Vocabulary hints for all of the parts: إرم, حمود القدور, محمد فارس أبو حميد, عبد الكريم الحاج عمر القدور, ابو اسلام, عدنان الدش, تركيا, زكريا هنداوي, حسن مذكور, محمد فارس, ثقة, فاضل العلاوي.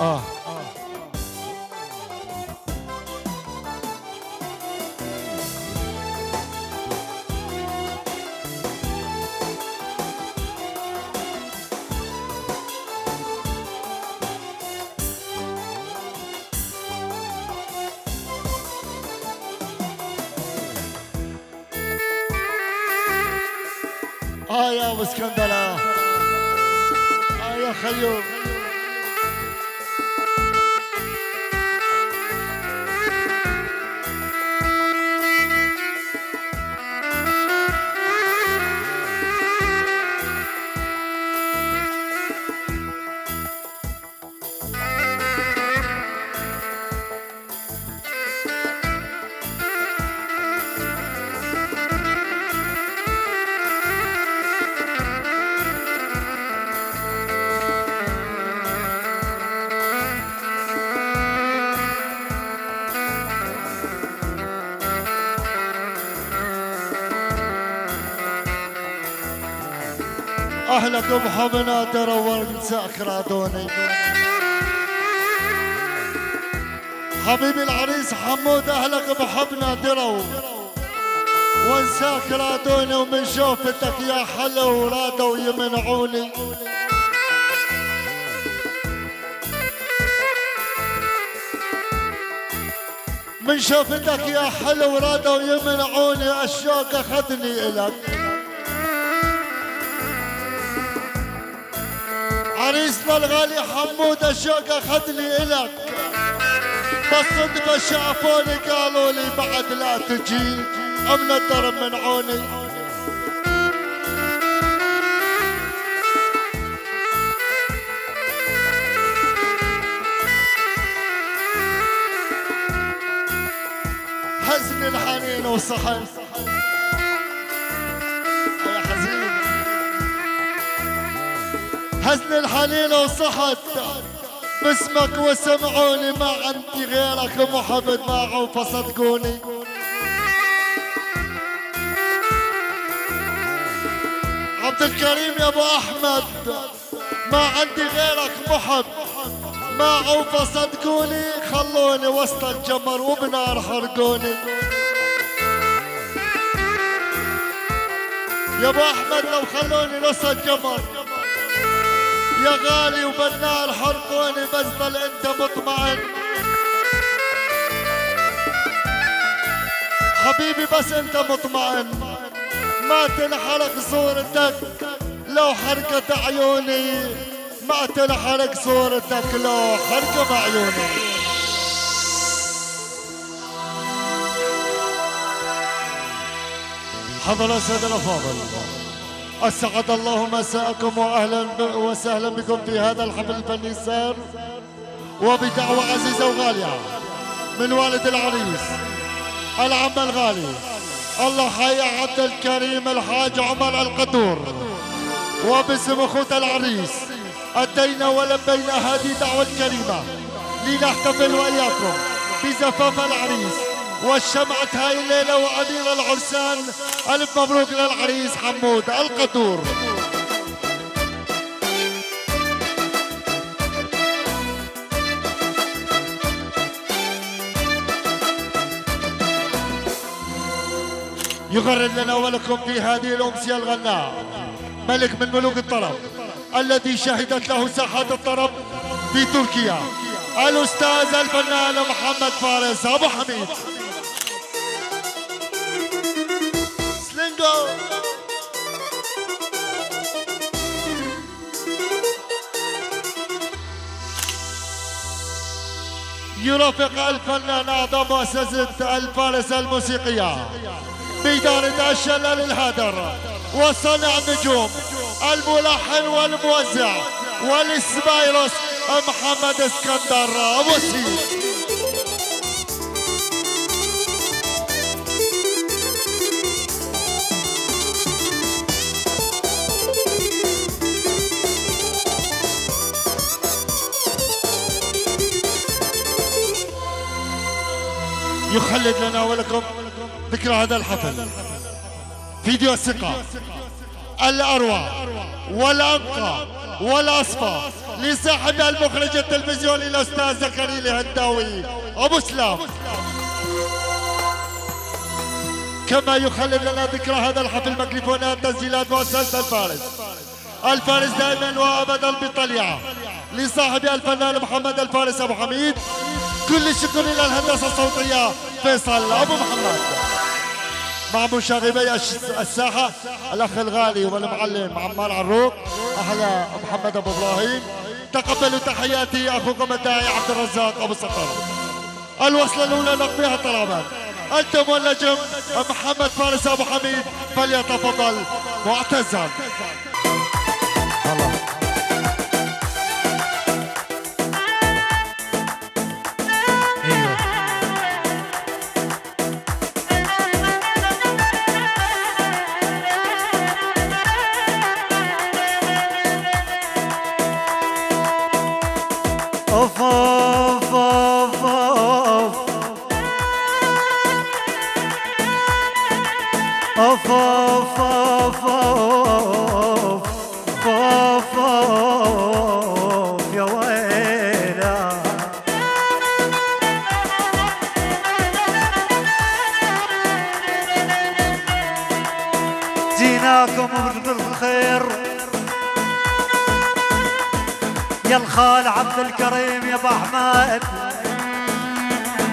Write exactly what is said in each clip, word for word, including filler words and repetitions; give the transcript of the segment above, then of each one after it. آه آه يا أبو اسكندرة، آه يا خيوم، أهلكم حبنا ترون سأكرادوني. حبيبي العريس حمود أهلك بحبنا درو وانساك رادوني، ومن شوفتك يا حلو ورادوا يمنعوني. من شوفتك يا حلو رادوا يمنعوني، الشوق أخذني إلك. عريسنا الغالي حمود الشوق اخذني الك، بس صدفه شافوني قالوا لي بعد لا تجي، امنا ترى منعوني. حزن الحنين وصحن حزن الحنين وصحت باسمك، وسمعوني ما عندي غيرك محمد معروفه صدقوني. عبد الكريم يا ابو احمد ما عندي غيرك محب معروفه صدقوني، خلوني وسط الجمر وبنار حرقوني. يا ابو احمد لو خلوني وسط الجمر يا غالي وبالنار حرقوني، بس ضل انت مطمئن حبيبي، بس انت مطمئن ما تنحرق صورتك لو حرقت عيوني، ما تنحرق صورتك لو حرقت عيوني. حضر سيدنا الفاضل، أسعد الله مساءكم وأهلا وسهلا بكم في هذا الحفل الفني السار، وبدعوة عزيزة وغالية من والد العريس العم الغالي الله حي عبد الكريم الحاج عمر القدور، وباسم أخوة العريس أدينا ولبينا هذه دعوة كريمة لنحتفل وإياكم بزفاف العريس والشمعة هاي الليلة وأمير العرسان. ألف مبروك للعريس حمود القدور. يغرد لنا ولكم في هذه الأمسية الغناء ملك من ملوك الطرب الذي شهدت له ساحات الطرب في تركيا، الأستاذ الفنان محمد فارس أبو حميد. يرافق الفنان أعضاء مؤسسة الفارس الموسيقية بإدارة الشلال الهدر وصانع النجوم الملحن والموزع والسبايروس محمد اسكندر أبو سيد. يخلد لنا ولكم ذكرى هذا الحفل فيديو ثقة الأروع والأنقى والأصفى لصاحبها المخرج التلفزيوني الأستاذ زكريا هنداوي أبو سلام، كما يخلد لنا ذكرى هذا الحفل ميكروفونات تسجيلات مؤسسة الفارس. الفارس دائما وابدا بطليعه لصاحبها الفنان محمد الفارس أبو حميد. كل الشكر إلى الهندسة الصوتية فيصل أبو محمد، مع مشاغبي الساحة الأخ الغالي والمعلم عمار عروق. أهلا محمد أبو إبراهيم، تقبلوا تحياتي أخوكم الداعي عبد الرزاق أبو صقر. الوصلة الأولى نقضيها طلبا، أنتم والنجم محمد فارس أبو حميد فليتفضل معتزا.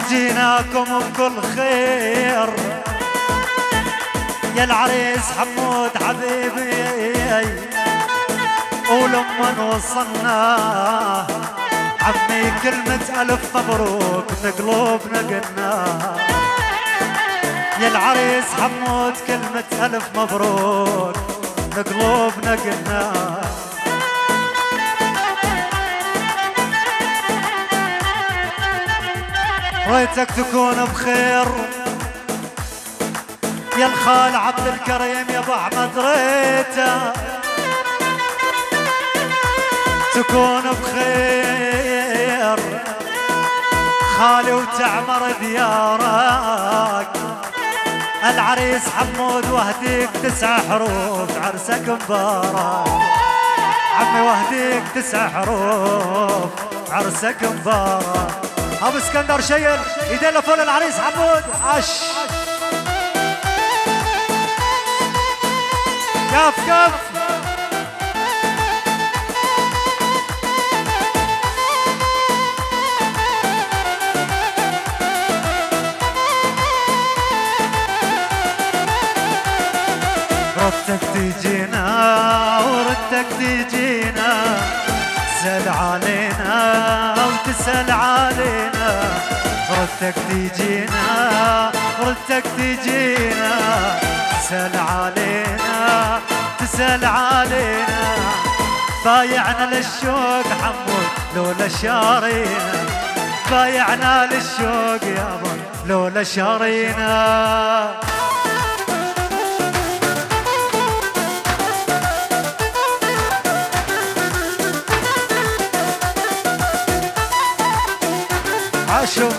جيناكم بكل خير يا العريس حمود حبيبي، ولمن وصلنا عمي كلمة ألف مبروك من قلوبنا قلنا. يا العريس حمود كلمة ألف مبروك من قلوبنا قلنا. ريتك تكون بخير يا الخال عبد الكريم يا ابو احمد، ريتك تكون بخير خالي وتعمر ديارك. العريس حمود وهديك تسع حروف عرسك مبارك، عمي وهديك تسع حروف عرسك مبارك. ابو اسكندر شيل ايدينا فوق العريس حمود عش كف كف. ردتك تجينا وردتك تجينا، تسأل علينا وتسأل علينا، ردتك تجينا ردتك تجينا، تسأل علينا تسأل علينا. بايعنا للشوق حمود لولا شارينا، بايعنا للشوق يابا لولا شارينا. عشو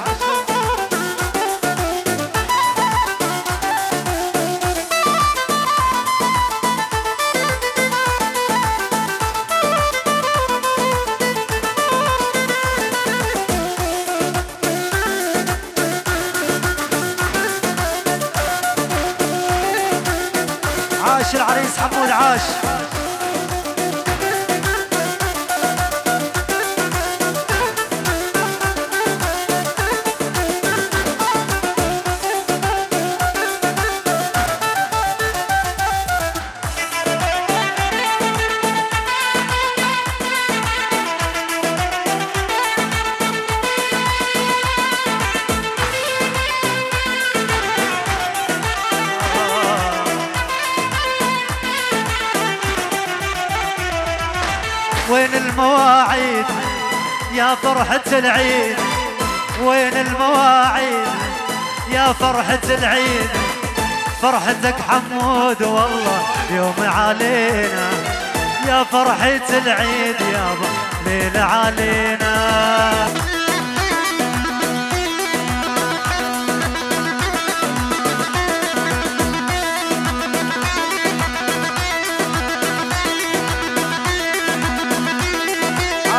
عاش العريس حمود عاش. يا فرحة العيد وين المواعيد، يا فرحة العيد فرحتك حمود والله يوم علينا، يا فرحة العيد يابا ليل علينا.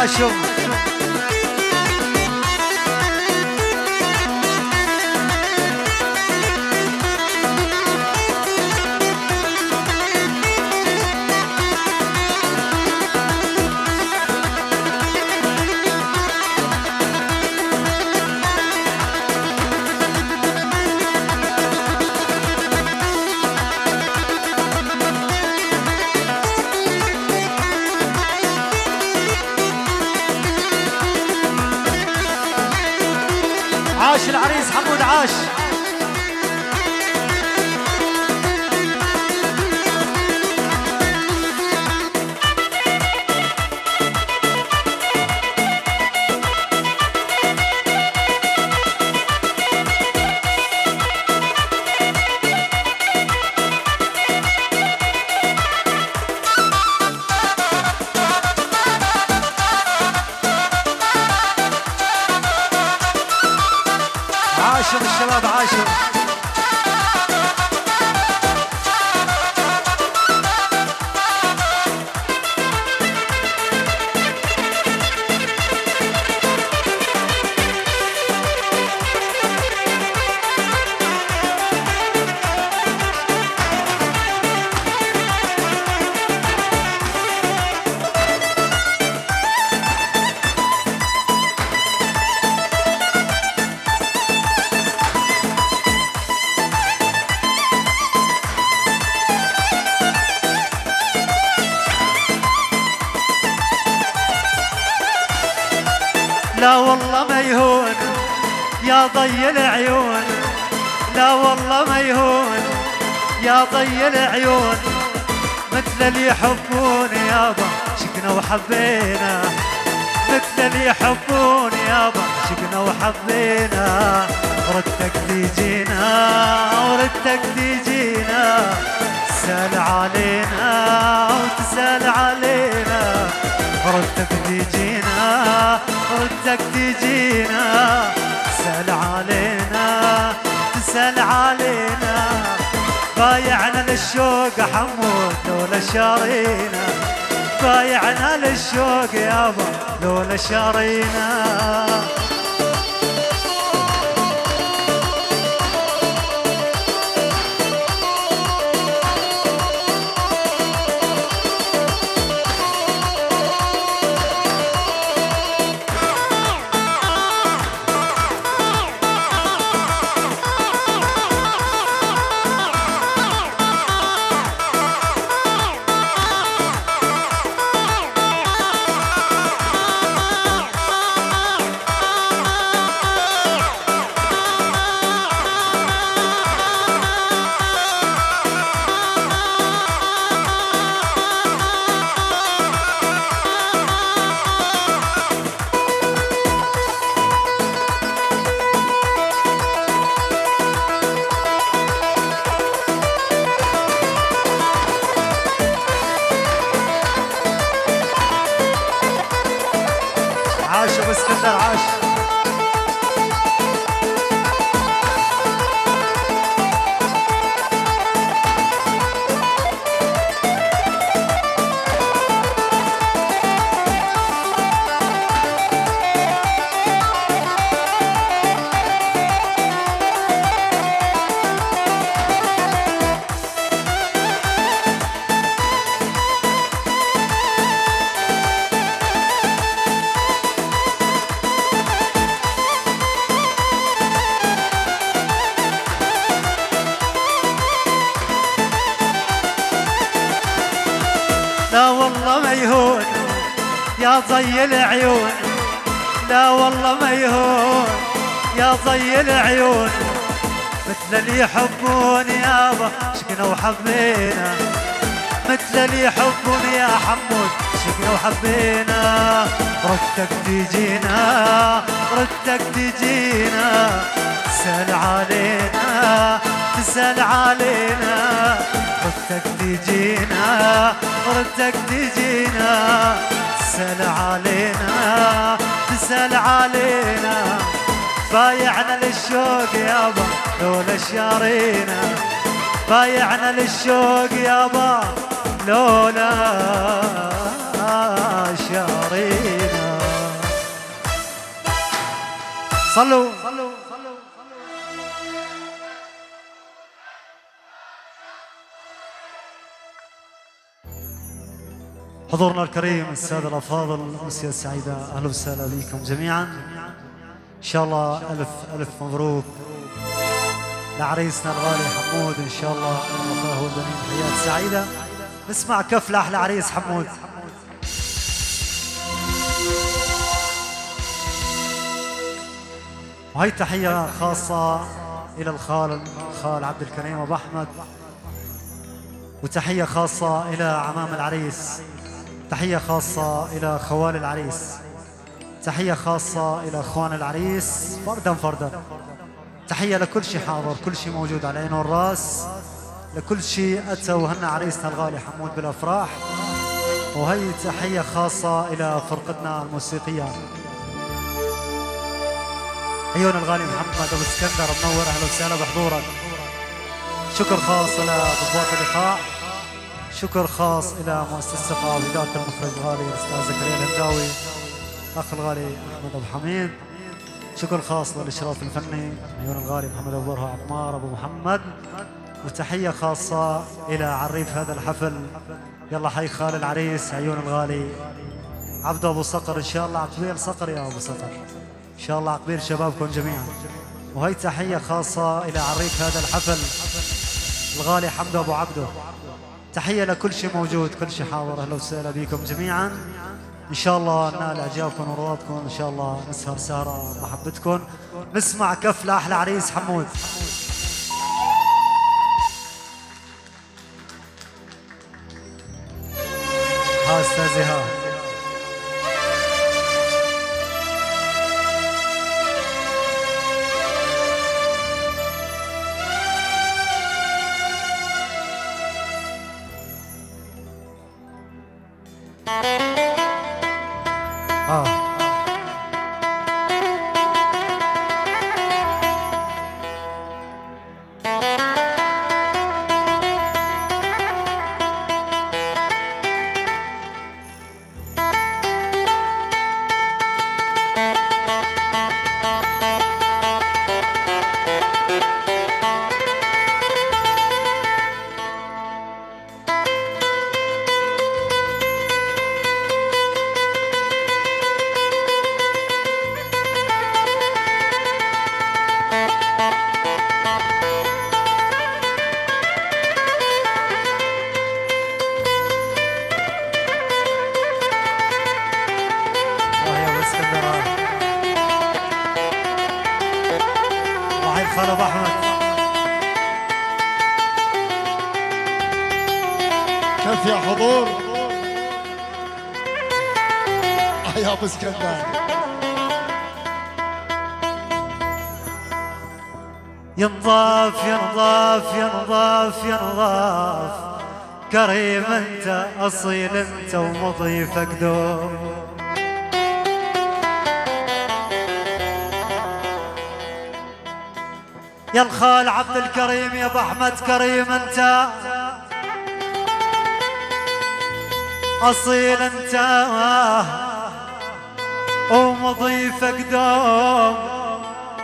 العاشق العريس حمود عاش. عاشر الشباب عاشر لا والله ما يهون يا ضي العيون، لا والله ما يهون يا ضي العيون، مثل اللي يحبون يابا شقنا وحبينا، مثل اللي يحبون يابا شقنا وحبينا، وردتك تجينا وردتك تجينا، تسال علينا وتسال علينا، وردتك تجينا وردك تجينا، تسأل علينا تسأل علينا، بايعنا للشوق حمود لولا شارينا، بايعنا للشوق يابا لولا شارينا. عاش ابو اسكندر عاش. لا والله ما يهون يا ضي العيون، لا والله ما يهون يا ضي العيون، مثل اللي يحبون يابا شقنا وحبينا، مثل اللي يحبون يا حمود شقنا وحبينا، ردتك تجينا ردتك تجينا، تسأل علينا تسأل علينا، ردتك تجينا وردك تجينا، تسأل علينا تسأل علينا، بايعنا للشوق يابا لولا شارينا، بايعنا للشوق يابا لولا شارينا. صلوا صلوا صلوا حضورنا الكريم السادة الأفاضل أمسية سعيدة، أهلا وسهلا بكم جميعا. إن شاء الله ألف ألف مبروك لعريسنا الغالي حمود، إن شاء الله الله والبنين حياة سعيدة. نسمع كف لأحلى عريس حمود. وهي تحية خاصة إلى الخال الخال عبد الكريم أبو أحمد، وتحية خاصة إلى عمام العريس، تحية خاصة إلى خوال العريس، تحية خاصة إلى أخوان العريس فردا فردا. تحية لكل شيء حاضر، كل شيء موجود على العين والراس، لكل شيء أتى وهنا عريسنا الغالي حمود بالأفراح. وهي تحية خاصة إلى فرقتنا الموسيقية، عيون الغالي محمد أبو اسكندر منور، أهلا وسهلا بحضورك. شكر خاص إلى ضباط اللقاء، شكر خاص إلى مؤسسة ثقة وإدارة المخرج الغالي الأستاذ زكريا هنداوي، أخ الغالي أحمد أبو حميد. شكر خاص للإشراف الفني عيون الغالي محمد أبو برهة عمار أبو محمد. وتحية خاصة إلى عريف هذا الحفل، يلا حي خال العريس عيون الغالي عبد أبو صقر، إن شاء الله عقبيل صقر يا أبو صقر، إن شاء الله عقبيل شبابكم جميعا. وهي تحية خاصة إلى عريف هذا الحفل الغالي حمد أبو عبده. تحية لكل شيء موجود، كل شيء حاضر، أهلا وسهلا بكم جميعا. إن شاء الله ننال إعجابكم ورضاكم، إن شاء الله نسهر سهرة محبتكم. نسمع كف لأحلى عريس حمود. ها أستاذي ها، كيف يا حضور يا ابو اسكندر. ينضاف ينضاف ينضاف ينضاف كريم انت، اصيل انت، ومضيفك دوم. يا الخال عبد الكريم يا ابو احمد، كريم انت، أصيل أنت، ومضيفك دوم.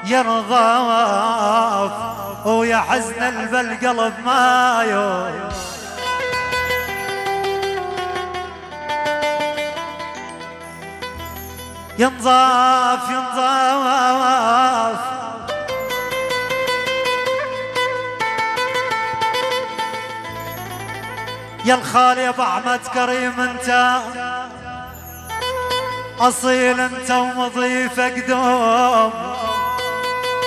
يا نظاف ويا حزن البالقلب ما يوم. يا نظاف يا نظاف يا الخال يا ابو احمد، كريم انت، اصيل انت، ومضيفك دوم.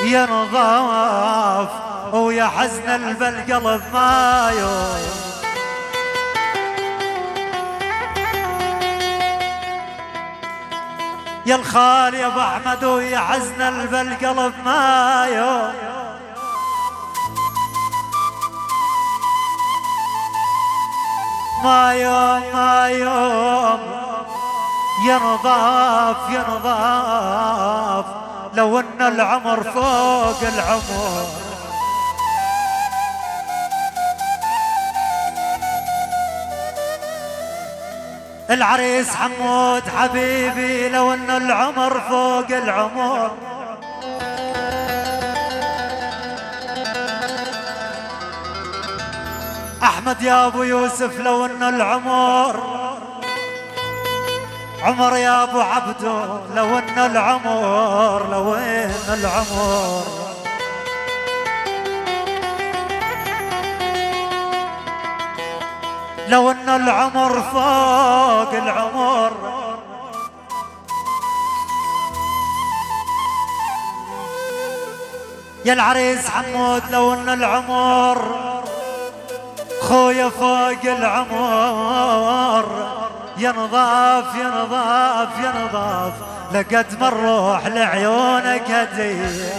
يا نظاف ويا حزن البالقلب ما يوم. يا الخال يا ابو احمد ويا حزن البالقلب ما يوم. ما يوم ما يوم يا نظاف يا نظاف، لو ان العمر فوق العمر. العريس حمود حبيبي، لو ان العمر فوق العمر. أحمد يا أبو يوسف لو إنه العمر عمر يا أبو عبدو، لو إنه العمر لو إنه العمر لو إنه العمر فوق العمر يا العريس حمود، لو إنه العمر خويا فوق العمر ينضاف ينضاف ينضاف لقد ما نروح لعيونك هديه.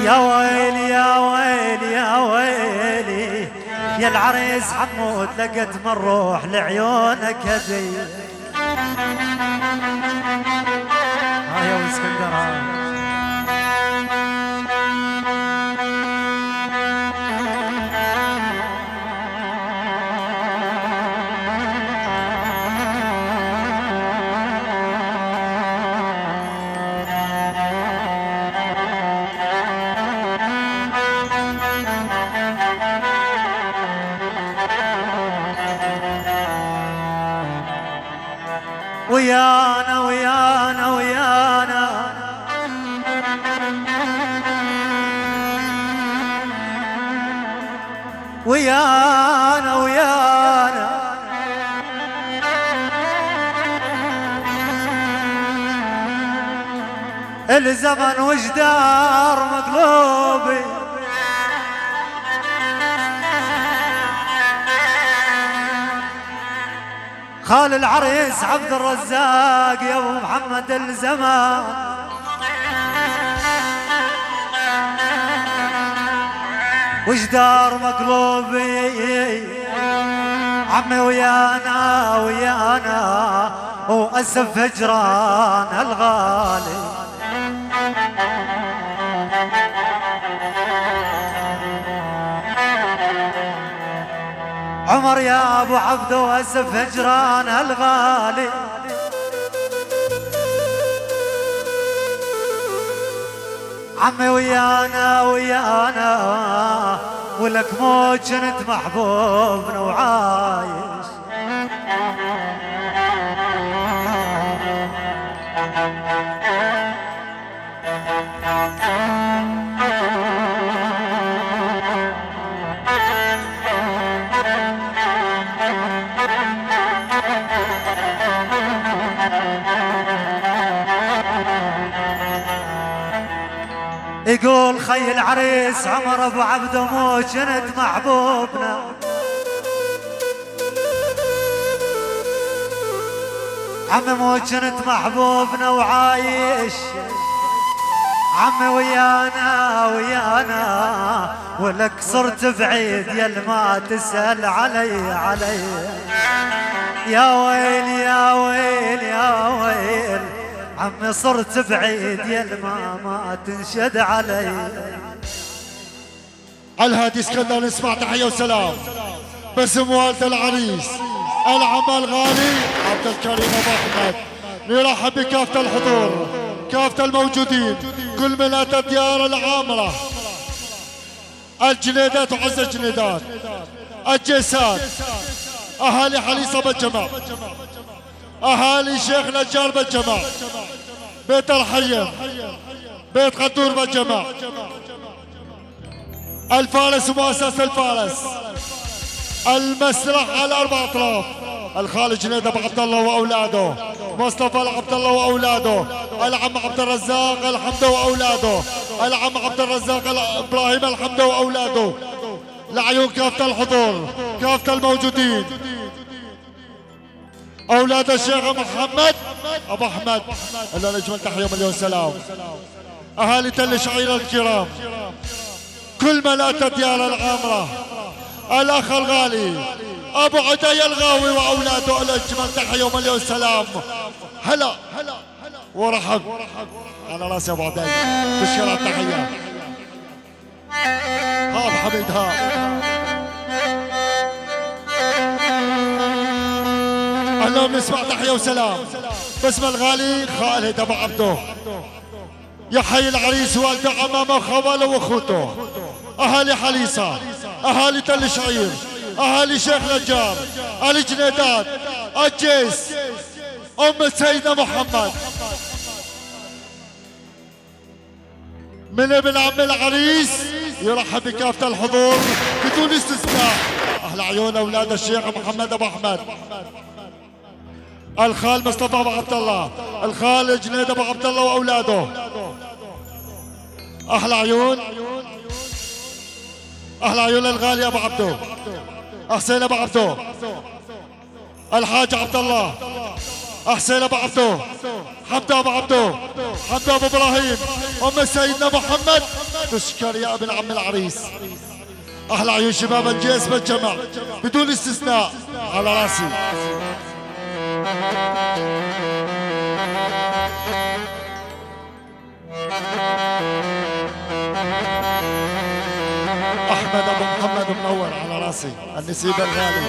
يا ويلي يا ويلي يا ويلي يا العريس حمود، لقد ما نروح لعيونك هديه. ها يا ابو اسكندر ويانا ويانا ويانا ويانا ويانا الزمن وجدار مقلوبي خال العريس عبد الرزاق يا ابو محمد الزمان وجدار مقلوبي عمي ويانا ويانا واسف هجران الغالي. عمر يا ابو عبدو واسف هجران الغالي عمي ويانا ويانا ولك مو كنت محبوبنا وعايش. يقول خي العريس عمر ابو عبدو مو كنت محبوبنا عمي مو كنت محبوبنا وعايش عمي ويانا ويانا ولك صرت بعيد يل ما تسأل علي علي. يا ويل يا ويل يا ويل عمي صرت بعيد يا ما تنشد علي. عالهادي اسكندر نسمع تحيه وسلام بس موالده العريس العمى الغالي عبد الكريم ابو احمد. نرحب بكافه الحضور كافه الموجودين كل من اتى الديار العامره الجنيدات وعز الجنيدات الجيسات اهالي حليصه بالجمع أهالي شيخنا الجار بالجماع بيت الحية بيت قدور بالجماع الفارس ومؤسسة الفارس المسرح على أربع أطراف الخال جنيد أبو عبد الله وأولاده مصطفى عبد الله وأولاده العم عبد الرزاق الحمدة وأولاده العم عبد الرزاق إبراهيم الحمدة وأولاده لعيون كافة الحضور كافة الموجودين أولاد الشيخ محمد أبو أحمد اللي نجمل تحية مليون سلام أهالي تل شعيرة الكرام كل من أتى ديار العامرة الأخ الغالي أبو عدي الغاوي وأولاده اللي نجمل تحية مليون سلام. هلا ورحب على راسي أبو عدي بالشارع التحية. هاب حميد هاب اهلا نسمع تحيه وسلام باسم الغالي خالد ابو عبده يحيي العريس والده عمامه وخواله واخوته اهالي حليصه اهالي تل شعير اهالي شيخ نجار، الجنيدات، الجيس، امة سيدنا محمد، من ابن عم العريس يرحب بكافة الحضور بدون استثناء. اهل عيون اولاد الشيخ محمد ابو احمد، الخال مصطفى ابو عبد الله، الخال جنيد ابو عبد الله واولاده. اهل عيون اهل عيون الغالي ابو عبده، حسين ابو عبده، الحاج عبد الله، حسين ابو عبده، حمدة ابو عبده، حمدة ابو ابراهيم، ام سيدنا محمد. تشكر يا ابن عم العريس. اهل عيون شباب الجيش بالجمع بدون استثناء، على راسي. احمد ابو محمد منور، على راسي النسيب الغالي.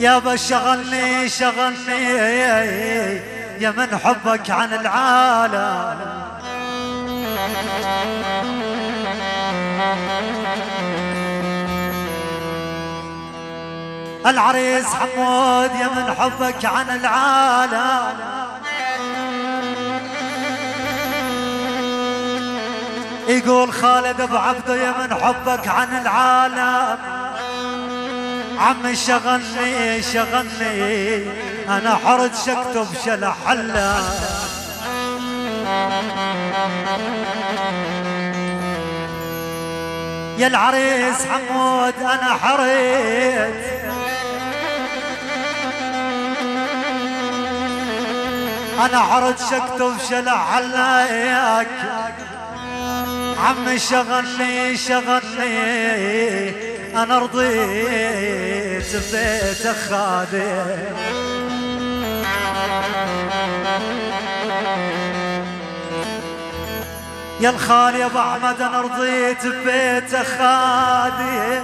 يابا شغلني شغلني يا من حبك عن العالم، العريس حمود يا من حبك عن العالم، يقول خالد ابو عبده يا من حبك عن العالم. عمي شغلني شغلني انا حرج شكتب شلح حلا، يا العريس حمود انا حرج انا حرج شكتب شلح حلاك. عمي شغلني شغلني أنا رضيت ببيت الخادم، يا الخال يا أبو أحمد أنا رضيت ببيت الخادم.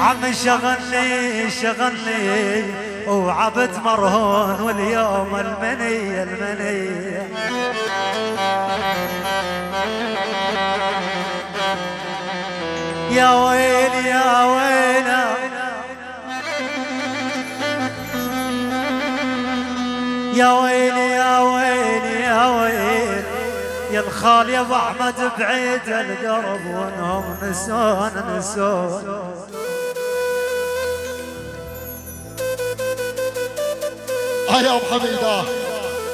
عمي شغلني شغلني وعبد مرهون، واليوم المنية المنية يا ويل يا ويلا، يا ويل يا ويل يا ويل، يا الخال يا ابو احمد بعيد القرب وانهم نسون نسون. هيا ام حميده،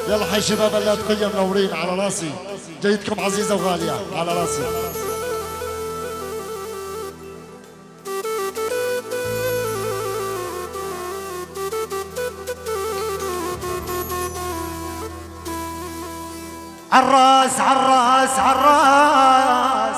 يلا حي شباب اللاتقيه منورين، على راسي جيدكم عزيزه وغاليه، على راسي. عالراس عالراس عالراس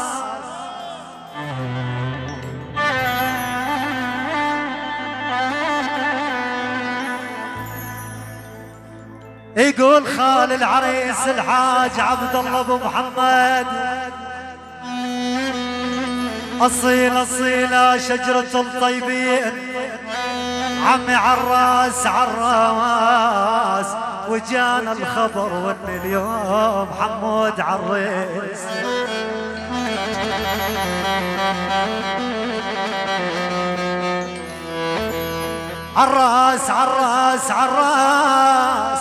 يقول خال العريس الحاج عبد الله ابو محمد، اصيله اصيله شجره الطيبين. عمي عالراس عالراس وجانا الخبر وان اليوم حمود عريس، عالراس عالراس عالراس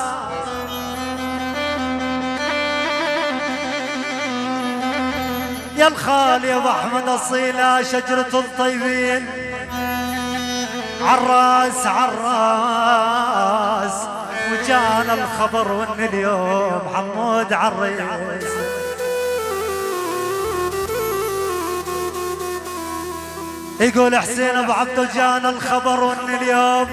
يا الخال يا ابو احمد اصيله شجره الطيبين. عالراس عالراس وجانا الخبر وان اليوم حمود عريس. يقول حسين ابو عبده جانا الخبر وان اليوم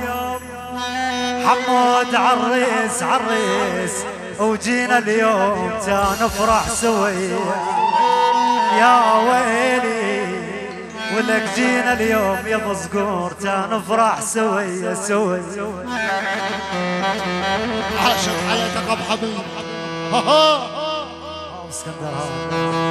حمود عريس عريس، وجينا اليوم تنفرح سويا يا ويلي، ولك جينا اليوم يا بزقور تنفرح سويا سويا. عاشق حياتك ابو حبيب ها ها اسكندر.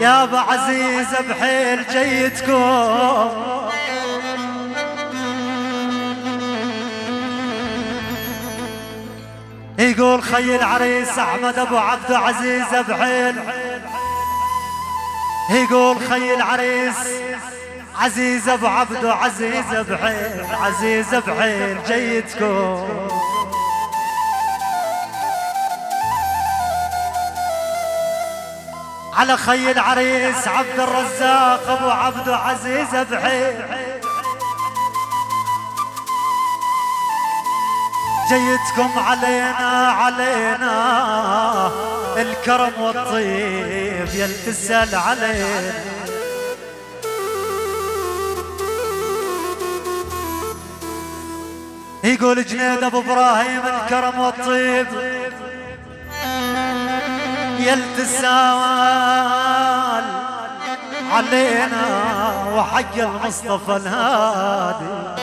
يا ابو عزيز بحيل جيتكم يقول خي العريس احمد ابو عبد عزيز بحيل، يقول خي العريس عزيز ابو عبد عزيز بحيل عزيز بحيل جيتكم. على خي العريس عبد الرزاق ابو عبد عزيز بحيل جيتكم علينا علينا الكرم والطيب يلتسل علينا. يقول جنيد ابو ابراهيم الكرم والطيب يلتسال علينا وحق المصطفى الهادي.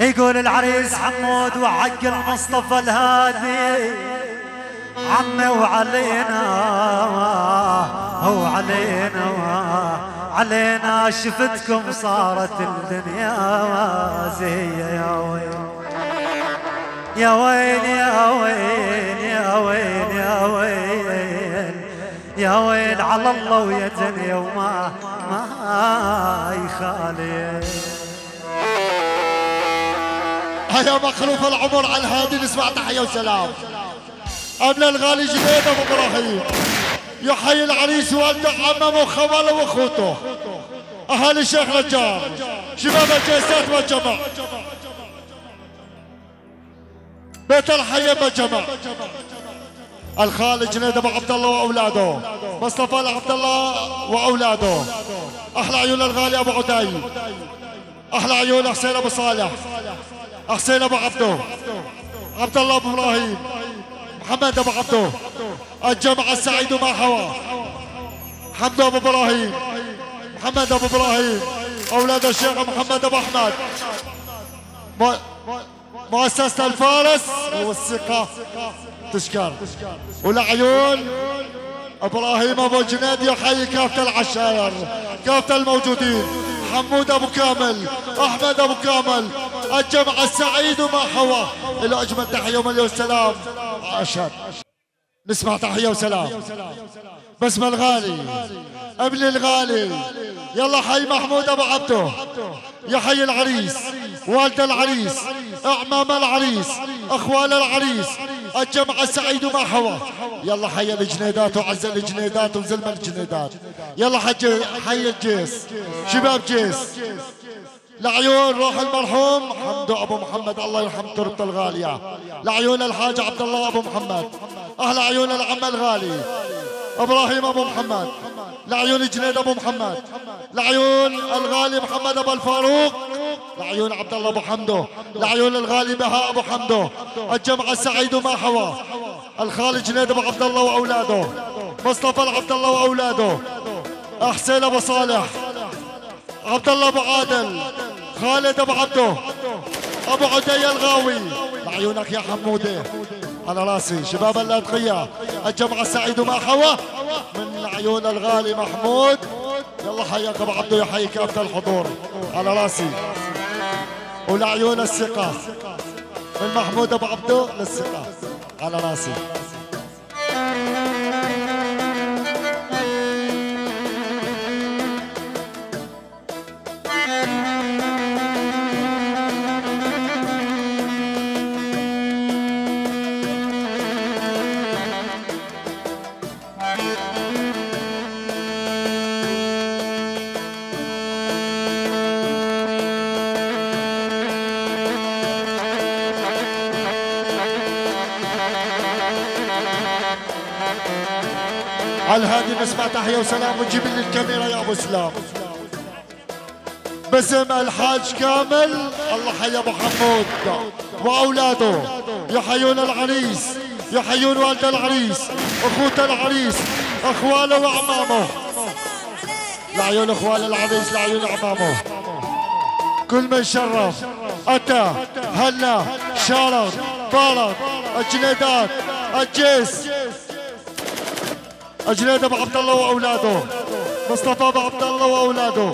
يقول العريس حمود وحق المصطفى الهادي عمي وعلينا هو علينا علينا شفتكم صارت الدنيا وازية يا ويل يا ويل يا ويل يا ويل يا ويل يا ويل على الله ويا دنيا وما ما يخالي. هيا مخلوف العمر على الهادي نسمع تحية وسلام قبل الغالي جنيد ابو ابراهيم يحيي العريس والده عمه وخواله واخوته اهالي الشيخ نجار شباب الجيسات والجماعة بيت الحي والجماعة الخالد جنيد ابو عبد الله واولاده مصطفى عبد الله واولاده احلى عيون الغالي ابو عدي احلى عيون حسين ابو صالح حسين ابو عبده عبد الله ابو ابراهيم محمد ابو عبده الجمعة السعيد وما حوى حمدو ابو ابراهيم محمد ابو ابراهيم اولاد الشيخ محمد ابو احمد مؤسسة الفارس والثقة تشكر والعيون ابراهيم ابو جنيد يحيي كافة العشائر كافة الموجودين حمود ابو كامل احمد ابو كامل الجمعة السعيد وما حوى الى اجمل تحية ومليون سلام اشهد. نسمع تحية وسلام بسم الغالي ابن الغالي يلا حي محمود ابو عبده يحيي العريس والد العريس اعمام العريس اخوال العريس الجمعة السعيد وما حوى يلا حي الجنيدات وعز الجنيدات وزلمة الجنيدات يلا حي حي الجيس شباب جيس لعيون روح المرحوم حمدو ابو محمد الله يرحم تربته الغاليه لعيون الحاج عبد الله ابو محمد اهل عيون العم الغالي ابراهيم ابو محمد لعيون جنيد ابو محمد لعيون الغالي محمد ابو الفاروق لعيون عبد الله ابو حمدو لعيون الغالي بهاء ابو حمدو الجمعه السعيد وما حوى الخالي جنيد ابو عبد الله واولاده مصطفى عبد الله واولاده حسين ابو صالح عبد الله ابو عادل خالد ابو عبده ابو عدي الغاوي، بعيونك يا حموده على راسي. شباب الادقيه الجمعه السعيد وما حوى من عيون الغالي محمود. يلا حياك ابو عبده، يحيي كافه الحضور على راسي. ولعيون الثقه من محمود ابو عبده للثقه على راسي. الهادي نسمع تحيه وسلام ونجيب لي الكاميرا يا ابو سلام. باسم الحاج كامل الله حي ابو حمود واولاده، يحيون العريس، يحيون والد العريس، اخوه العريس، اخواله واعمامه. لعيون اخوال العريس، لعيون اعمامه. كل من شرف، اتى، هلا، شارك، بارك، الجنيدات، الجيس، أجناد أبو عبد الله وأولاده، مصطفى أبو عبد الله وأولاده،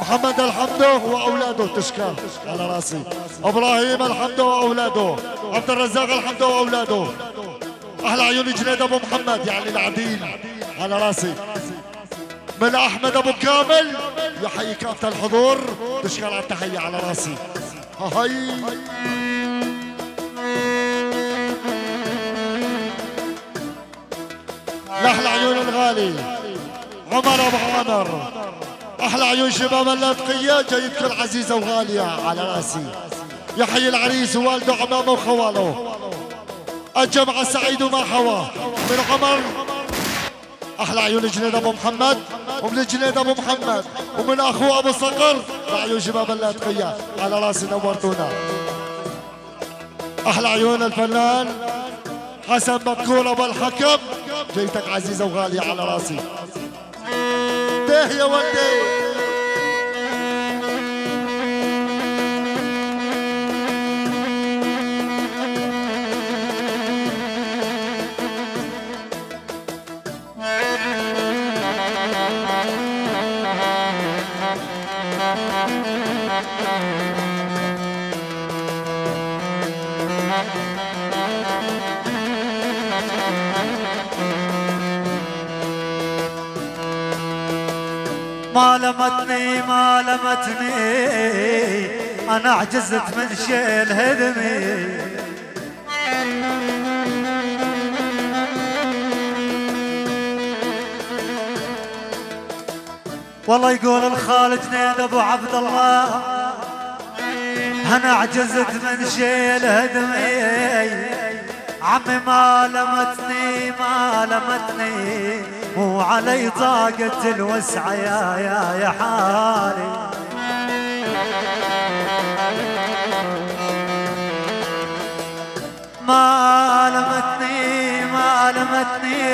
محمد الحمدو وأولاده، تشكال على راسي، إبراهيم الحمدو وأولاده، عبد الرزاق الحمدو وأولاده. أحلى عيون جناد أبو محمد يعني العديل على راسي. من أحمد أبو كامل يحيي كافة الحضور، تشكال على التحية على راسي. هاي أحلى عيون الغالي عمر أبو عمر. أحلى عيون شباب اللاذقية، جايتكم عزيزة وغالية على رأسي. يحيي العريس ووالده وعمامه وخواله. الجمعة السعيد وما حواه من عمر. أحلى عيون جنيد أبو محمد ومن جنيد أبو محمد ومن أخوه أبو صقر. عيون شباب اللاذقية على رأسي، نورتونا. أحلى عيون الفنان حسن مذكور أبو الحكم، جيتك عزيزة وغالية على راسي. ديه يا ولدي. ما لمتني ما لمتني أنا عجزت من شيل هدمي، والله يقول الخالد جنيد أبو عبد الله أنا عجزت من شيل هدمي. عمي ما لمتني ما لمتني وعلي طاقة الوسعة يا يا يا حالي. ما لمتني ما لمتني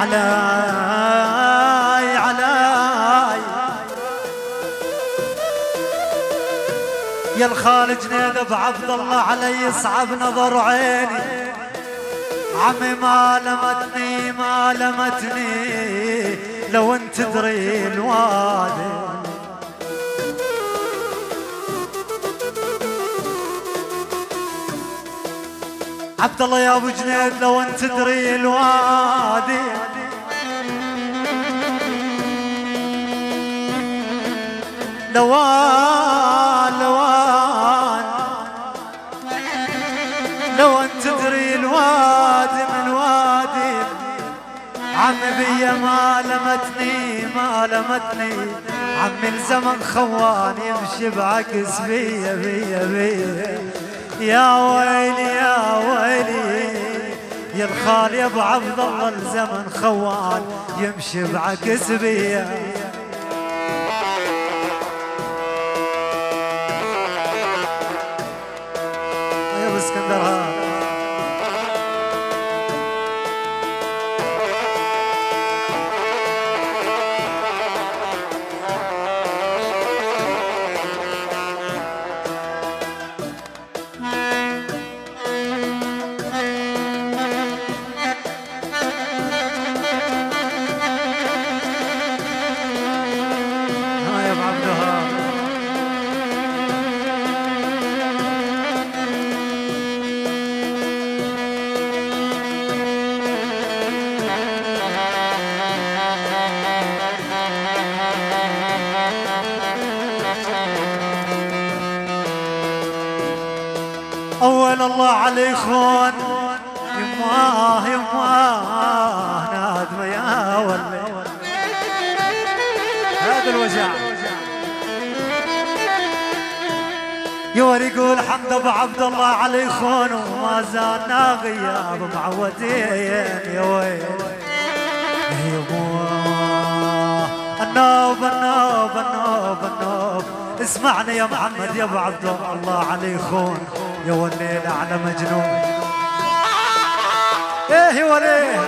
علي علي يا الخالد جنيد ابو عبد الله علي يصعب نظر عيني. عمي ما لمتني ما لمتني لو انت تدري الوالي. عبد الله يا ابو جنيد لو انت تدري الوادي لوان لوان لو انت تدري الوادي من وادي. عمي بيا ما لمتني ما لمتني عمي الزمن خوان يمشي بعكس بيا بيا بيا. يا ويلي يا ويلي يا الخالي ابو عبد الله الزمن خوان يمشي بعكس بيا. يا ابو اسكندر وين الله عليكم يماه يماه نادم يا ولد هذا الوجع يور يقول حمد ابو عبد الله عليكم وما زالنا غياب معودين يا ويل يماه النوب النوب النوب النوب اسمعني يا محمد يا ابو عبد الله عليكم يا وليل على مجنون ايه وليه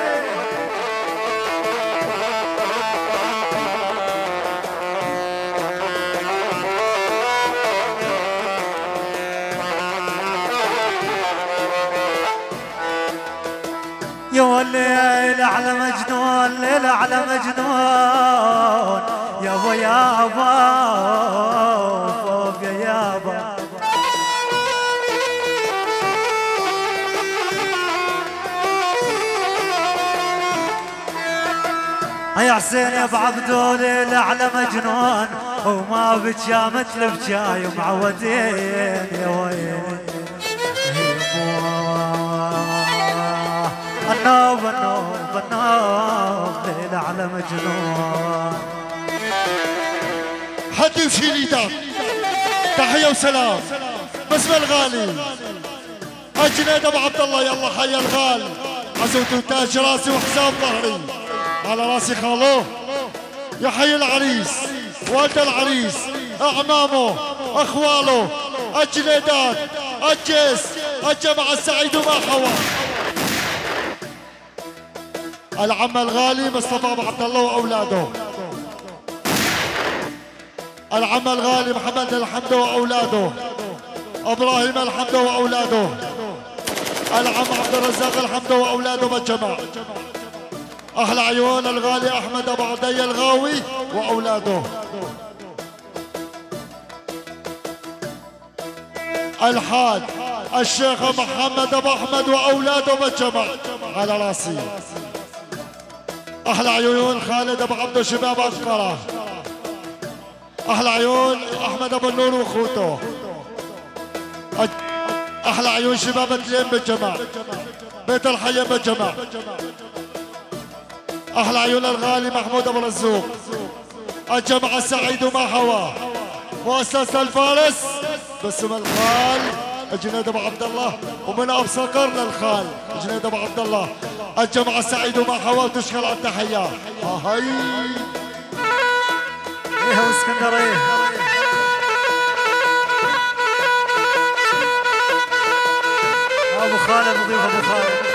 يا وليل على مجنون ليل على مجنون يا ابو يا ابو يا يابا يا حسين يا ابو عبدو ليل على مجنون وما بتشامت لبجاي ومعودين يا ويل النوب النوب النوب ليل على مجنون حد يشيل ايدك تحيه وسلام بسمه الغالي حاج جنيد ابو عبد الله يلا حي الغالي عزوته وتاج راسي وحساب ظهري على راسي خالوه يا حي العريس والده العريس اعمامه اخواله الجنيدات الجيس الجماعه السعيد وما حوى العم الغالي مصطفى ابو عبد الله واولاده العم الغالي محمد الحمد واولاده ابراهيم الحمد واولاده العم عبد الرزاق الحمد واولاده بالجمع اهل عيون الغالي احمد ابو عدي الغاوي واولاده الحاج الشيخ محمد ابو احمد واولاده بالجمع على راسي أحلى عيون خالد أبو عبده شباب أنقرة أحلى عيون أحمد أبو النور وأخوته أحلى عيون شباب تلين بالجمع بيت الحي بالجمع أحلى عيون الغالي محمود أبو رزوق الجمع السعيد وما هواه مؤسسة الفارس باسم الخال جنيد أبو عبد الله ومن أبصى قرن الخال جنيد أبو عبد الله الجمعة السعيد وما حاولت تشغل على التحية هاي ايه واسكندريه ابو خالد نضيف ابو خالد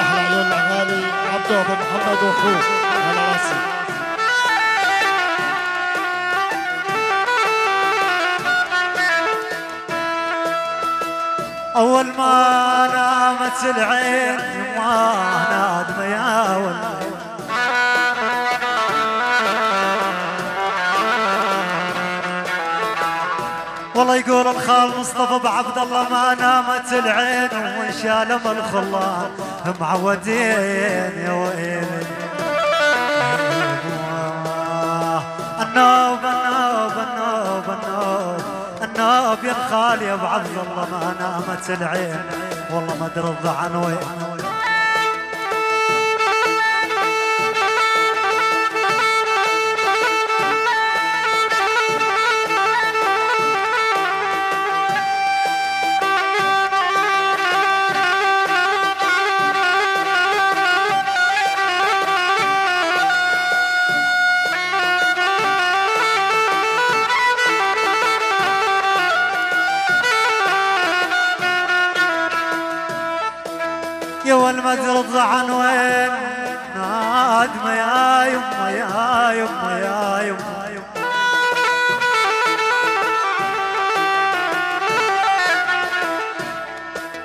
احلى عيون الغالي عبده ابو محمد واخوه على راسي أول ما نامت العين يماه نادم يا ولد والله يقول الخال مصطفى ابو عبد الله ما نامت العين وانشالم الخلان معودين يا ويلي النوب النوب النوب النوب النوب يا الخالي ابو عبد الله ما نامت العين والله ما ادري الضعن وين والمجرد عن وين نادم يا يما يا يما يا يما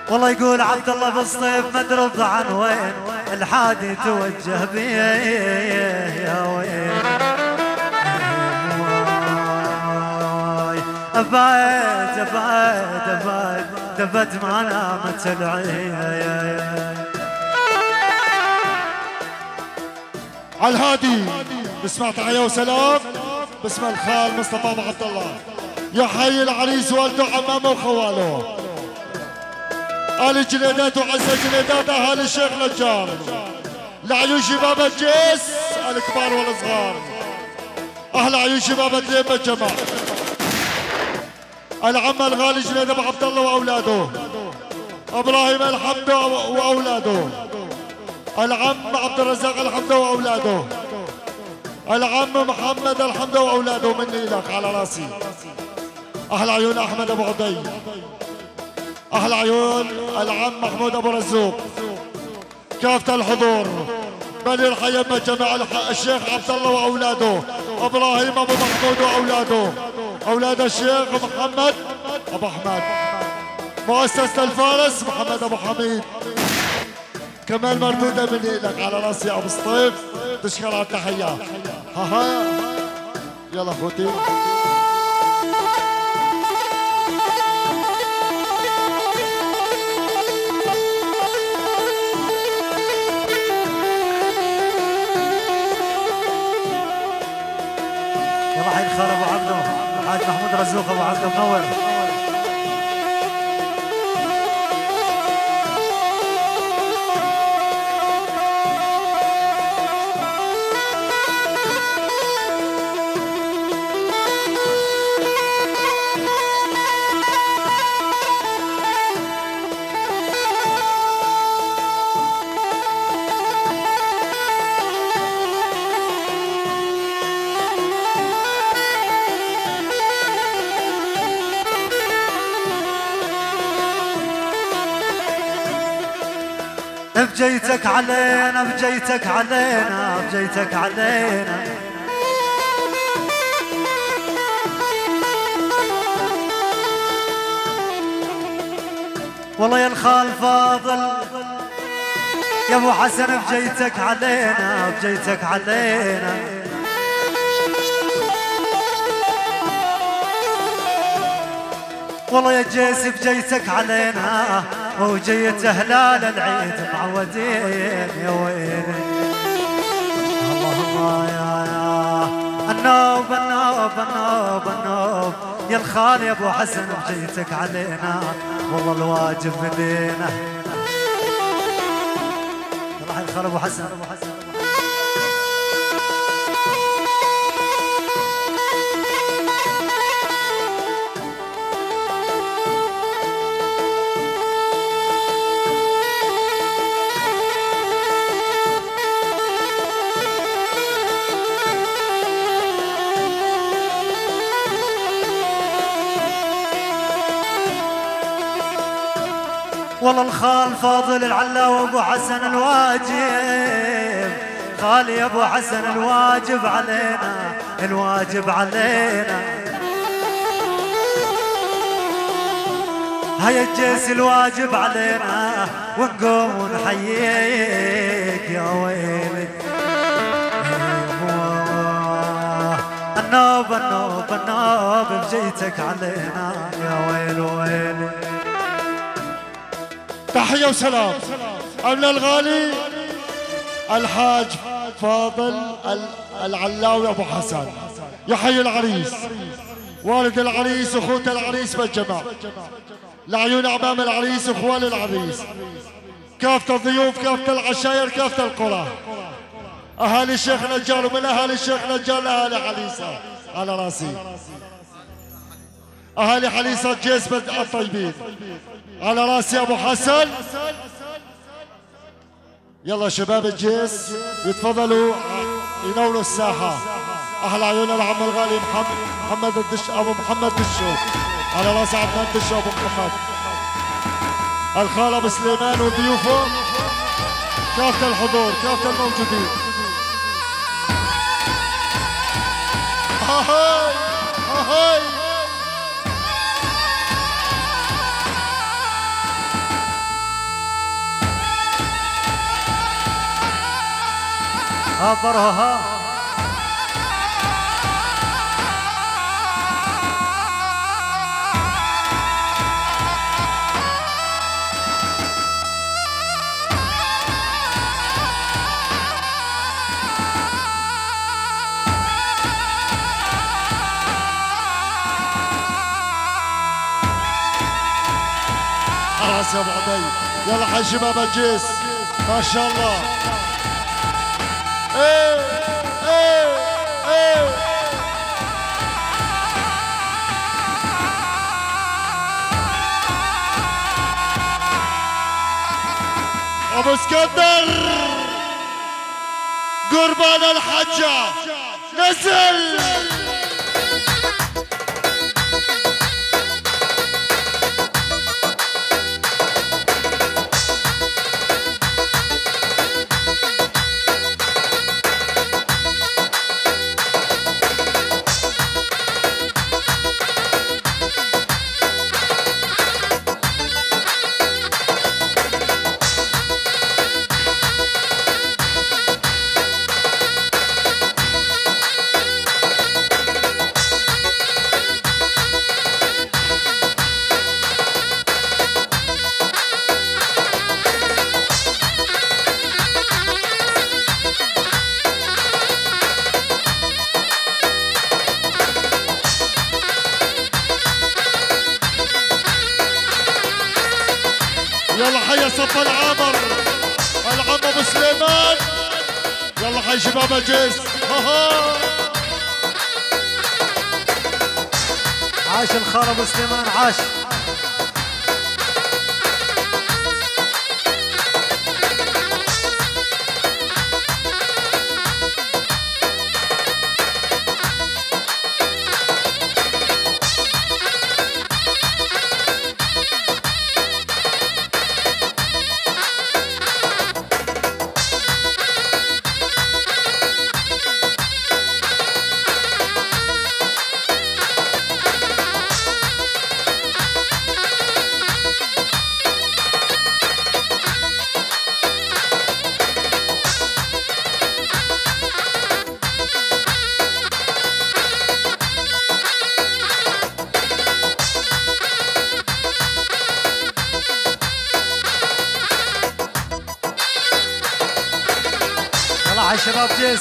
والله يقول عبد الله بالصيف مدرض عن وين الحادي توجه بيه يا وين ابعد ابعد ابعد دبت ما نامت العين على الهادي باسم عطايا وسلام، باسم الخال مصطفى عبد الله يحيي العريس والده وعمامه وخواله، آل جليدات وعز جليدات أهالي الشيخ نجار، لعيون شباب الجيش الكبار والصغار، أهل عيون شباب الدين بالجمع، العم الغالي جليد أبو عبد الله وأولاده، إبراهيم الحمد وأولاده، العم عبد الرزاق الحمد وأولاده، العم محمد الحمد وأولاده، مني لك على راسي. أهل عيون أحمد أبو عدي، أهل عيون العم محمود أبو رزوق، كافة الحضور بني الحي جمع الشيخ عبد الله وأولاده، إبراهيم أبو محمود وأولاده، أولاد الشيخ محمد أبو أحمد، مؤسسة الفارس محمد أبو حميد، كمان مردودة من إيدك على راسي يا أبو سطيف، تشكر على التحية. ها ها يلا أخوتي. راح ينخر ابو عبده، حاج محمود رزوق ابو عبده منور. بجيتك علينا بجيتك علينا بجيتك علينا والله يا الخال فاضل يا ابو حسن، بجيتك علينا بجيتك علينا والله يا جيس، بجيتك علينا وجيت هلال العيد معودين يا ويلي. الله الله يا يا النوب النوب النوب النوب يا الخال يا ابو حسن، بجيتك علينا والله الواجب بدينا. راح الخال ابو حسن. والله الخال فاضل العلاوي ابو حسن الواجب، خالي ابو حسن الواجب علينا الواجب علينا، هيا الجيس الواجب علينا ونقوم ونحييك يا ويلي. النوب النوب النوب بجيتك علينا يا ويل ويلي. تحية وسلام أمن الغالي الحاج فاضل العلاوي أبو حسن يحيي العريس، والد العريس وأخوة العريس بالجماعة، لعيون أعمام العريس وأخوال العريس، كافة الضيوف كافة العشاير كافة القرى، أهالي الشيخ نجار ومن أهالي الشيخ نجار لأهالي حليصة على راسي، أهالي حليصة جيس الطيبين على راسي ابو حسن. يلا شباب الجيس يتفضلوا ينولوا الساحه. اهل عيون العم الغالي محمد محمد الدش ابو محمد الدشوف على راس عدنان الدش ابو محمد، الخال ابو سليمان وضيوفه، كافه الحضور كافه الموجودين. هاي هاي ها برها جيس يا ابو عبيد، يلا حاج بابا جيس، ما شاء الله. ايه ايه ايه ابو اسكندر قربان الحجه نزل. يلا حي صف العمر العم ابو سليمان، يلا حي شباب الجيش. عاش الخار ابو سليمان، عاش. شباب جيس،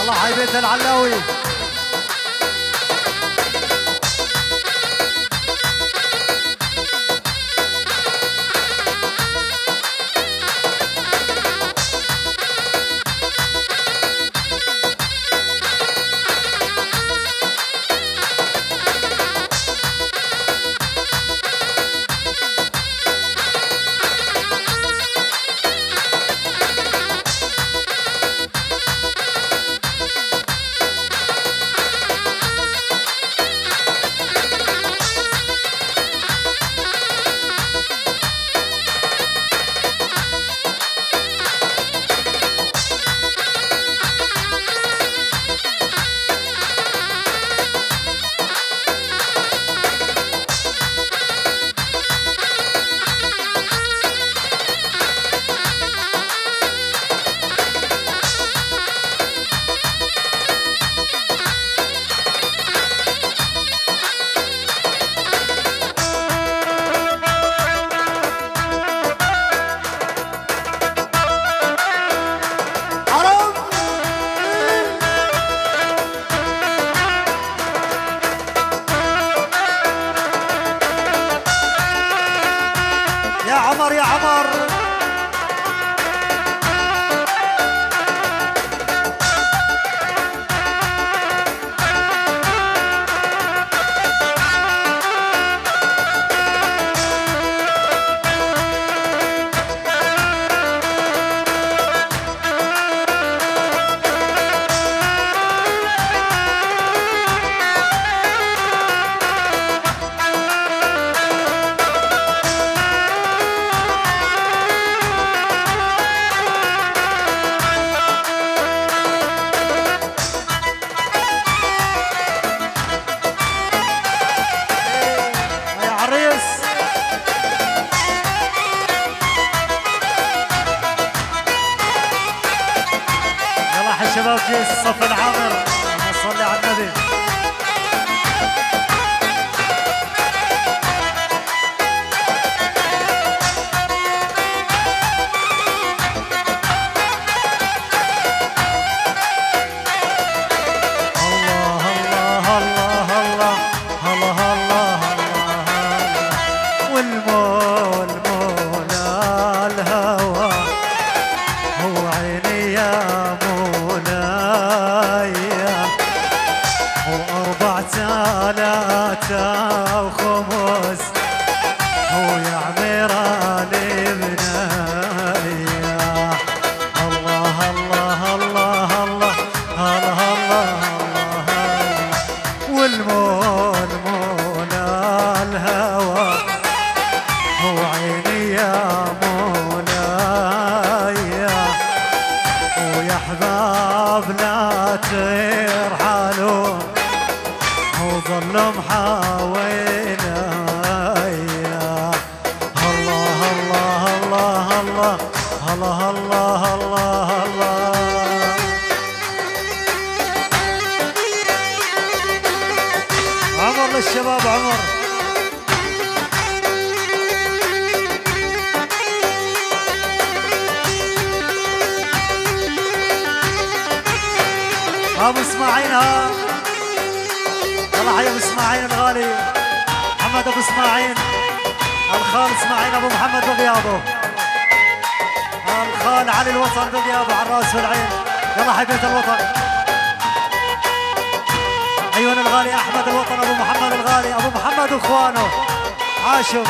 الله حي بيت العلاوي. شباب جيس الصف العامر، صلي على النبي. الله الله الله الله الله الله الله الله ويا عميران بنايا. الله الله الله الله الله الله الله والمون مون الهوى هو عيني يا مولايا. ويا احباب لا ترحلون وظل محاوينا. الله الله الله الله عمر للشباب عمر. ابو اسماعيل ها طلع يا ابو اسماعيل الغالي محمد ابو اسماعيل الخال اسماعيل ابو محمد وغيابه الخال علي الوطن بالغياب على الراس والعين. يلا حبيبة الوطن عيون الغالي احمد الوطن ابو محمد الغالي ابو محمد واخوانه عاشوا.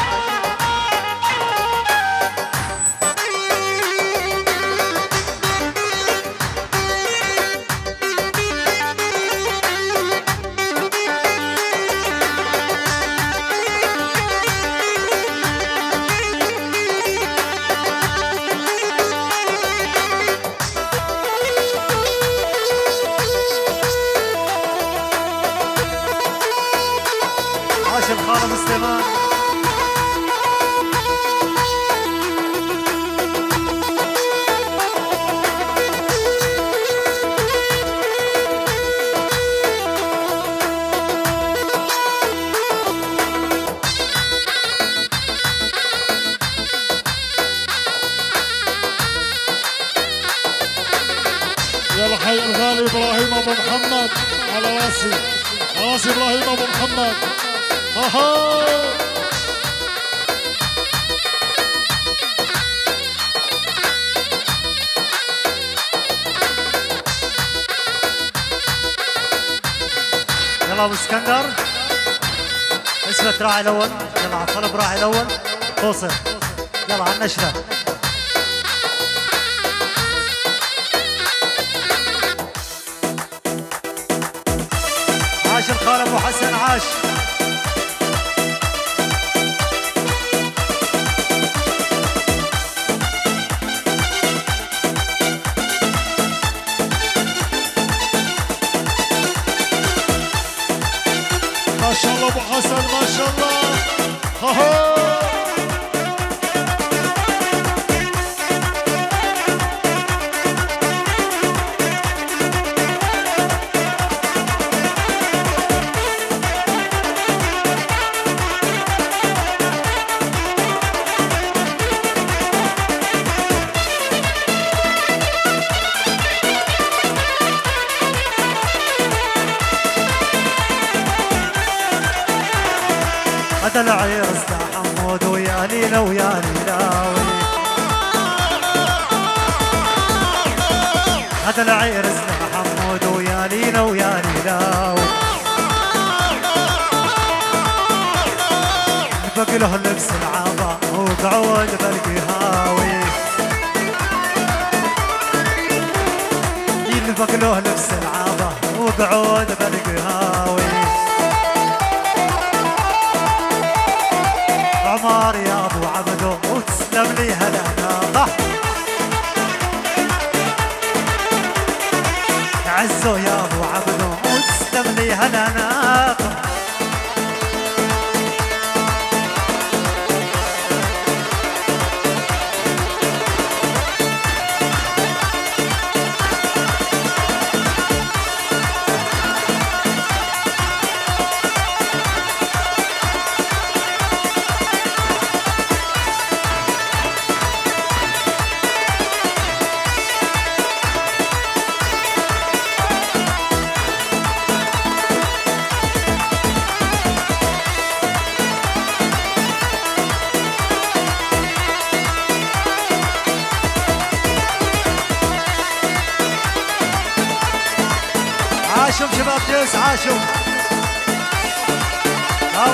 ها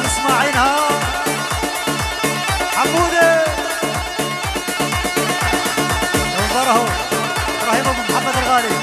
الجزائر اهو ابراهيم ابو محمد الغالي.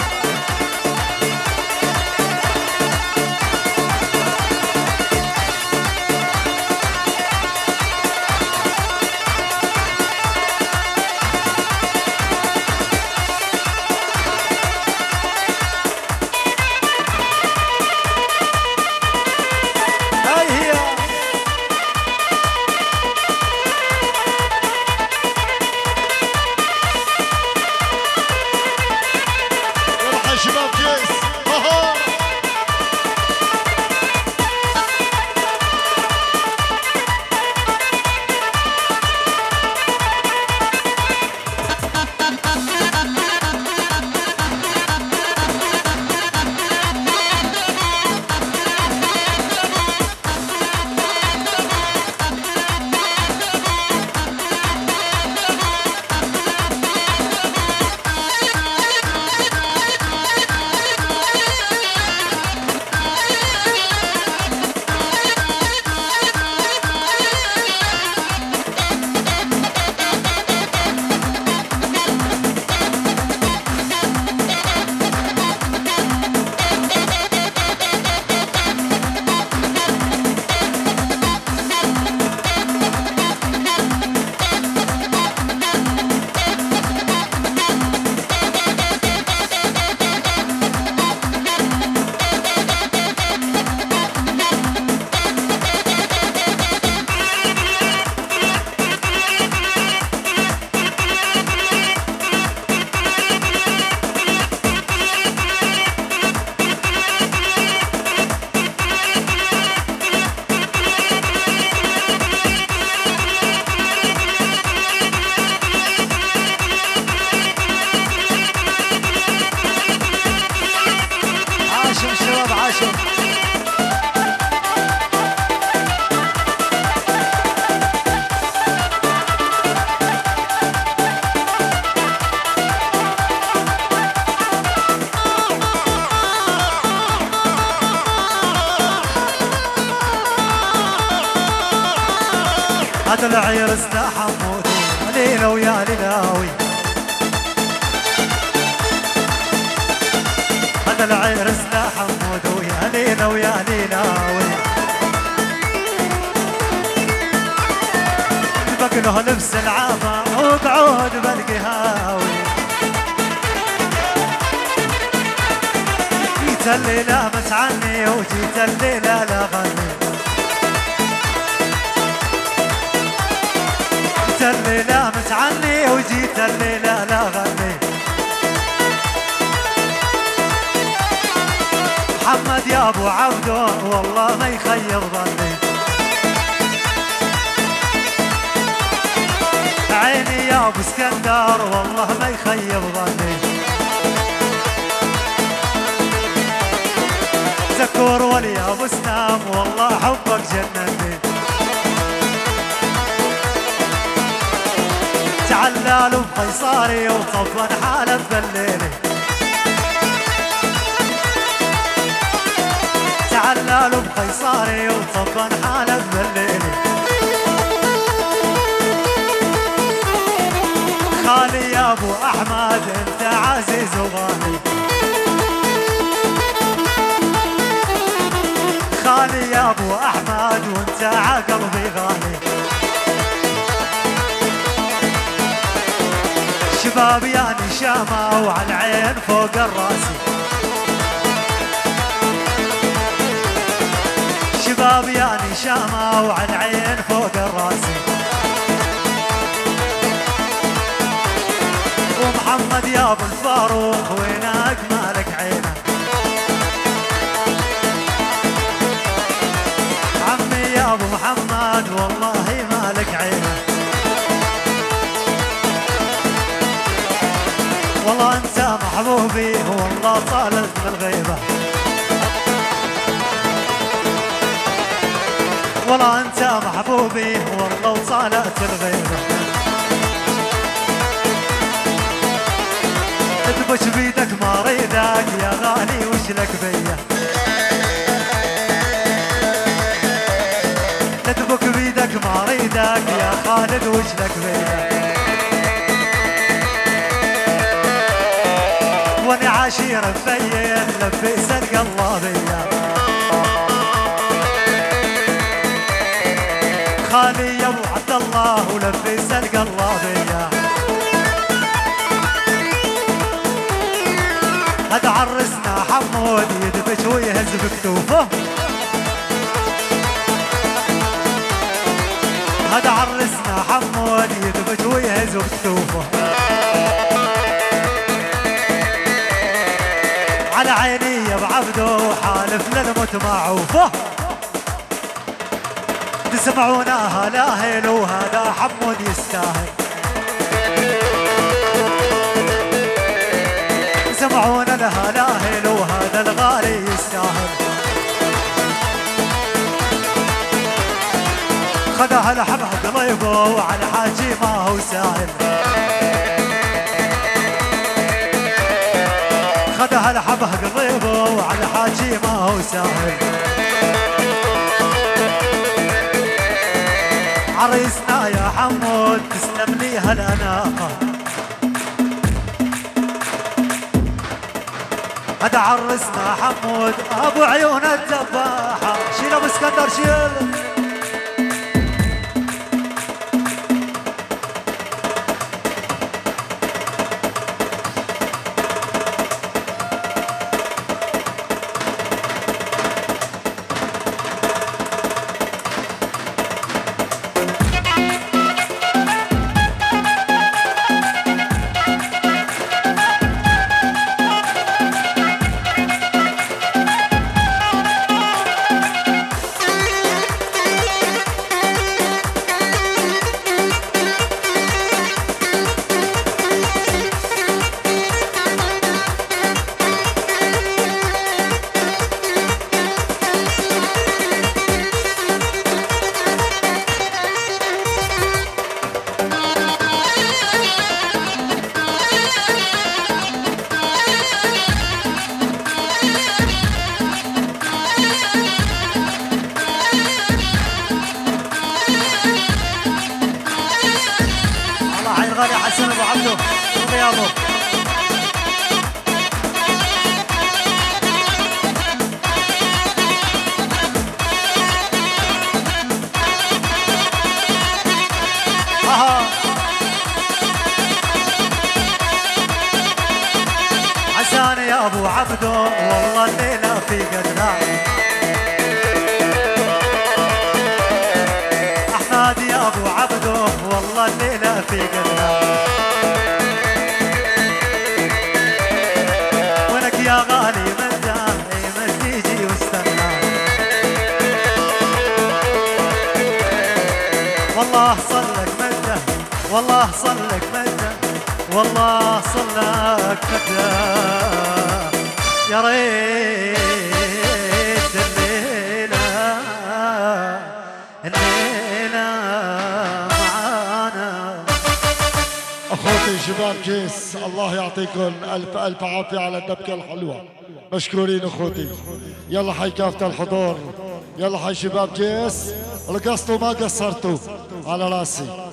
طلع يرزنا حمود ليلة ويا هنداوي، طلع يرزنا حمود ويا ليلة ويا هنداوي. بقنه لبس العافا وبعود بالقهاوي، جيت الليلة بس عني وجيت الليلة لا غني، جيت الليلة متعني وجيت الليلة لا غني. محمد يا ابو عبده والله ما يخيب ظني، عيني يا ابو اسكندر والله ما يخيب ظني. زكور ولي ابو سنام والله حبك جنني، تعلال وقيصاري وطفن حالة بليلي، تعلال وقيصاري وطفن حالة بليلي. خالي يا ابو احمد انت عزيز وغالي، خالي يا ابو احمد وانت ع قلبي غالي. شباب يا نشامة وعلى العين فوق الراس، شباب يا نشامة وعلى العين فوق الراس. ومحمد يا ابو الفاروق وينك مالك عينك، عمي يا ابو محمد والله مالك عينك. والله انت محبوبي والله طالت من غيبه، والله انت محبوبي والله وطالت الغيبه. اذبش بيدك ما ريدك يا غالي وش لك بيا، اذبك بيدك ما ريدك يا خالد وش لك بيا. عشير مفير لبس القلابية خالي يا ابو عبد الله ولبس القلابية هاد عرسنا حمود يدبش ويهز بكتوفه هاد عرسنا حمود يدبش ويهز بكتوفه على عيني يا بعبدو حالف للموت معوفه تسمعوناها لا هيل وهذا حمود يستاهل تسمعونا لها لا هيل وهذا الغالي يستاهل خذها لحمد ضيفه وعلى حاجي ما هو ساهل خدها لحبه قريبه وعلى حاجي ما هو ساهل عريسنا يا حمود تسلم لي هالاناقه هذا عرسنا حمود ابو عيون الذباحه شيل ابو اسكندر شيل على الدبكة الحلوة مشكورين اخوتي يلا حي كافة الحضور يلا حي شباب جيس رقصتوا ما قصرتوا على راسي.